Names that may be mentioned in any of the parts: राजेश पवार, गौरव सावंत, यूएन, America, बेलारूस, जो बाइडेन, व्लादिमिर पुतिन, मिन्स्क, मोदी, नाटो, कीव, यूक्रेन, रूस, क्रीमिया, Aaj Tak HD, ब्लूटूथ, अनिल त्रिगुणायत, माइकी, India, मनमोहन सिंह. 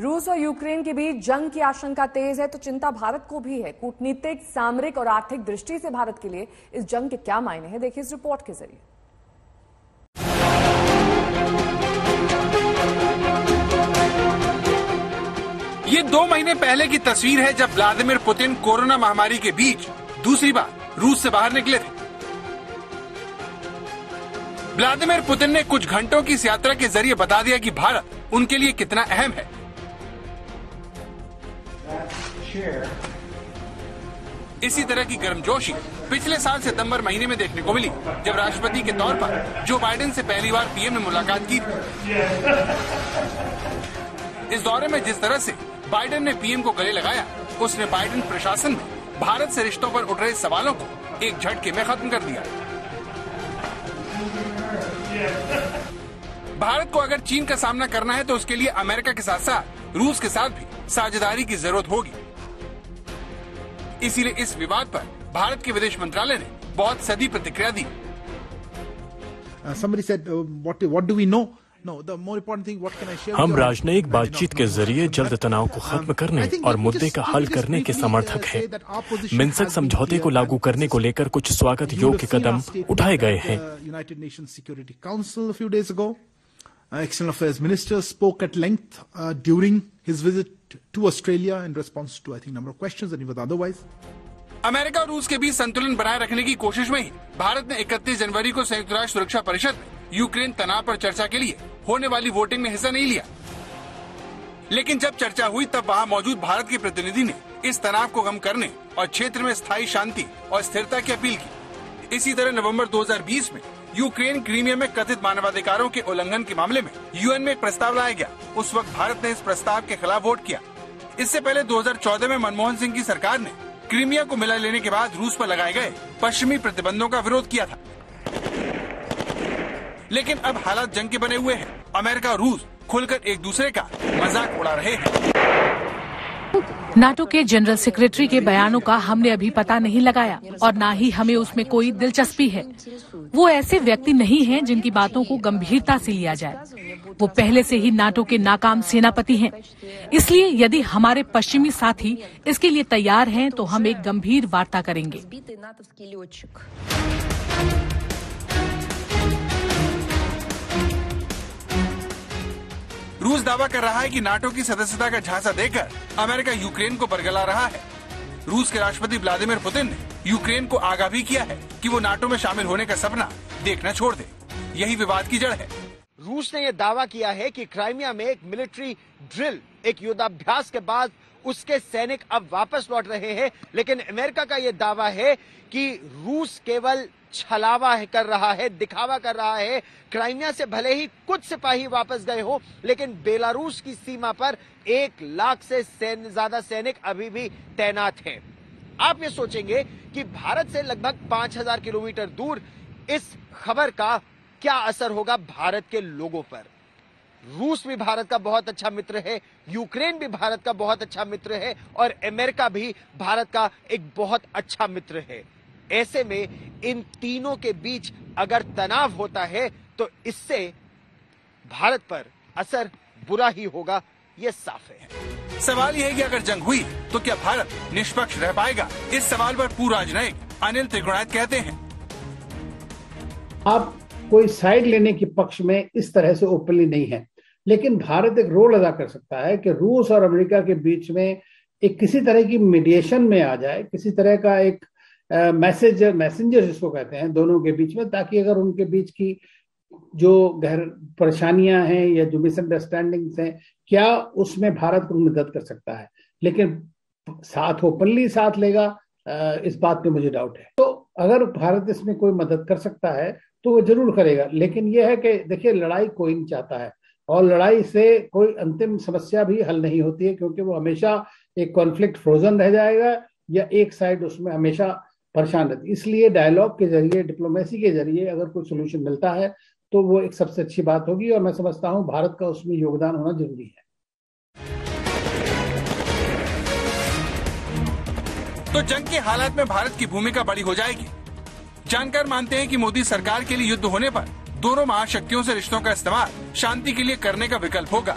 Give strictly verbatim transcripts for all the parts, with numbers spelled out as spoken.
रूस और यूक्रेन के बीच जंग की आशंका तेज है तो चिंता भारत को भी है। कूटनीतिक, सामरिक और आर्थिक दृष्टि से भारत के लिए इस जंग के क्या मायने हैं, देखिए इस रिपोर्ट के जरिए। ये दो महीने पहले की तस्वीर है जब व्लादिमिर पुतिन कोरोना महामारी के बीच दूसरी बार रूस से बाहर निकले थे। व्लादिमिर पुतिन ने कुछ घंटों की इस यात्रा के जरिए बता दिया कि भारत उनके लिए कितना अहम है। इसी तरह की गर्मजोशी पिछले साल सितंबर महीने में देखने को मिली जब राष्ट्रपति के तौर पर जो बाइडेन से पहली बार पीएम ने मुलाकात की। इस दौरे में जिस तरह से बाइडेन ने पीएम को गले लगाया, उसने बाइडेन प्रशासन में भारत से रिश्तों पर उठ रहे सवालों को एक झटके में खत्म कर दिया। भारत को अगर चीन का सामना करना है तो उसके लिए अमेरिका के साथ साथ रूस के साथ भी साझेदारी की जरूरत होगी। इसीलिए इस विवाद पर भारत के विदेश मंत्रालय ने बहुत सदी प्रतिक्रिया दी। Somebody said, what, what do we know? No, the more important thing, what can I share? हम राजनयिक बातचीत के जरिए जल्द तनाव को खत्म करने और मुद्दे का हल करने के समर्थक हैं। मिन्स्क समझौते को लागू करने को लेकर कुछ स्वागत योग्य कदम उठाए गए हैं। United Nation Security Council few days ago external affairs minister spoke at length during his visit to Australia in response to I think number of questions and with otherwise. America और रूस के बीच संतुलन बनाए रखने की कोशिश में ही भारत ने इकतीस जनवरी को संयुक्त राष्ट्र सुरक्षा परिषद में यूक्रेन तनाव पर चर्चा के लिए होने वाली वोटिंग में हिस्सा नहीं लिया, लेकिन जब चर्चा हुई तब वहां मौजूद भारत के प्रतिनिधि ने इस तनाव को कम करने और क्षेत्र में स्थायी शांति और स्थिरता की अपील की। इसी तरह नवम्बर दो हजार बीस में यूक्रेन क्रीमिया में कथित मानवाधिकारों के उल्लंघन के मामले में यूएन में एक प्रस्ताव लाया गया। उस वक्त भारत ने इस प्रस्ताव के खिलाफ वोट किया। इससे पहले दो हजार चौदह में मनमोहन सिंह की सरकार ने क्रीमिया को मिला लेने के बाद रूस पर लगाए गए पश्चिमी प्रतिबंधों का विरोध किया था, लेकिन अब हालात जंग के बने हुए हैं। अमेरिका और रूस खुलकर एक दूसरे का मजाक उड़ा रहे हैं। नाटो के जनरल सेक्रेटरी के बयानों का हमने अभी पता नहीं लगाया और ना ही हमें उसमें कोई दिलचस्पी है। वो ऐसे व्यक्ति नहीं हैं जिनकी बातों को गंभीरता से लिया जाए। वो पहले से ही नाटो के नाकाम सेनापति हैं। इसलिए यदि हमारे पश्चिमी साथी इसके लिए तैयार हैं तो हम एक गंभीर वार्ता करेंगे। रूस दावा कर रहा है कि नाटो की सदस्यता का झांसा देकर अमेरिका यूक्रेन को बरगला रहा है। रूस के राष्ट्रपति व्लादिमिर पुतिन ने यूक्रेन को आगाह भी किया है कि वो नाटो में शामिल होने का सपना देखना छोड़ दे। यही विवाद की जड़ है। रूस ने यह दावा किया है कि क्राइमिया में एक मिलिट्री ड्रिल, एक युद्धाभ्यास के बाद उसके सैनिक अब वापस लौट रहे हैं, लेकिन अमेरिका का यह दावा है कि रूस केवल छलावा कर रहा है, दिखावा कर रहा है। क्राइमिया से भले ही कुछ सिपाही वापस गए हो, लेकिन बेलारूस की सीमा पर एक लाख से ज्यादा सैनिक अभी भी तैनात हैं। आप ये सोचेंगे कि भारत से लगभग पाँच हजार किलोमीटर दूर इस खबर का क्या असर होगा भारत के लोगों पर। रूस भी भारत का बहुत अच्छा मित्र है, यूक्रेन भी भारत का बहुत अच्छा मित्र है और अमेरिका भी भारत का एक बहुत अच्छा मित्र है। ऐसे में इन तीनों के बीच अगर तनाव होता है तो इससे भारत पर असर बुरा ही होगा, ये साफ है। सवाल यह है कि अगर जंग हुई तो क्या भारत निष्पक्ष रह पाएगा? इस सवाल पर पूर्व राजनयिक अनिल त्रिगुणायत कहते हैं, आप कोई साइड लेने के पक्ष में इस तरह से ओपनली नहीं है, लेकिन भारत एक रोल अदा कर सकता है कि रूस और अमेरिका के बीच में एक किसी तरह की मीडिएशन में आ जाए, किसी तरह का एक मैसेज मैसेंजर जिसको कहते हैं दोनों के बीच में, ताकि अगर उनके बीच की जो गहर परेशानियां हैं या जो मिसअंडरस्टैंडिंग्स हैं, क्या उसमें भारत को मदद कर सकता है। लेकिन साथ ओपनली साथ लेगा, इस बात पे मुझे डाउट है। तो अगर भारत इसमें कोई मदद कर सकता है तो वो जरूर करेगा, लेकिन यह है कि देखिए लड़ाई कोई नहीं चाहता है और लड़ाई से कोई अंतिम समस्या भी हल नहीं होती है, क्योंकि वो हमेशा एक कॉन्फ्लिक्ट फ्रोजन रह जाएगा या एक साइड उसमें हमेशा परेशान रहती। इसलिए डायलॉग के जरिए, डिप्लोमेसी के जरिए अगर कोई सोल्यूशन मिलता है तो वो एक सबसे अच्छी बात होगी और मैं समझता हूँ भारत का उसमें योगदान होना जरूरी है। तो जंग के हालात में भारत की भूमिका बड़ी हो जाएगी। जानकार मानते हैं कि मोदी सरकार के लिए युद्ध होने पर दोनों महाशक्तियों से रिश्तों का इस्तेमाल शांति के लिए करने का विकल्प होगा।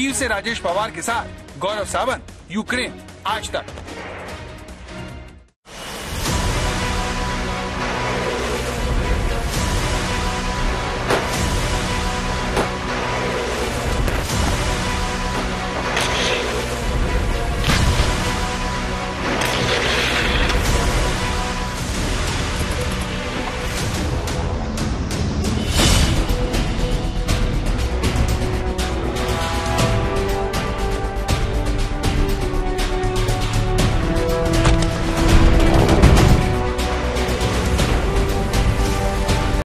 कीव से राजेश पवार के साथ गौरव सावंत, यूक्रेन आज तक।